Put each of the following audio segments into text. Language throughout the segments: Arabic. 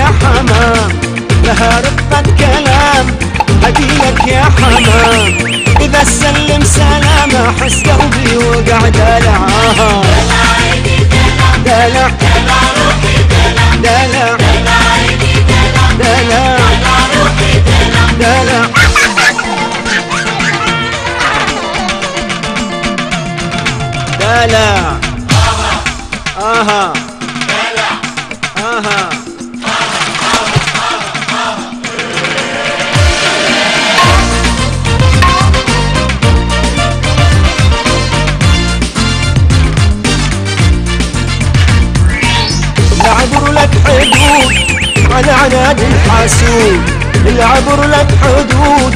يا حمام لها رقة كلام، هديلك يا حمام إذا سلم سلام، أحس قلبي وقع دلعها. دلع دلع دلع دلع دلع آها آها. العبر لك حدود على عناد الحاسود، العبر لك حدود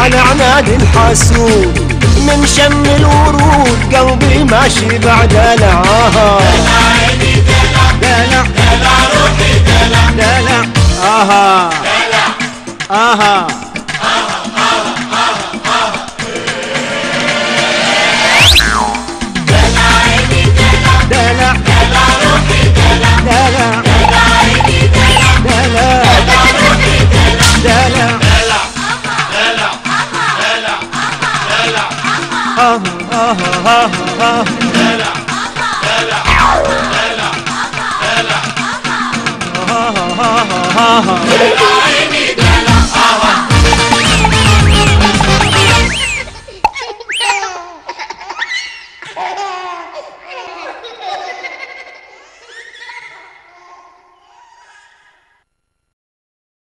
على عناد الحاسود، من شم الورود قلبي ماشي بعد لعاها. دلع دلع روحي دلع دلع آها دلع آها. دلع دلع روحي دلع دلع دلع دلع آه آه آه آه. دلع دلع دلع دلع آه آه آه آه.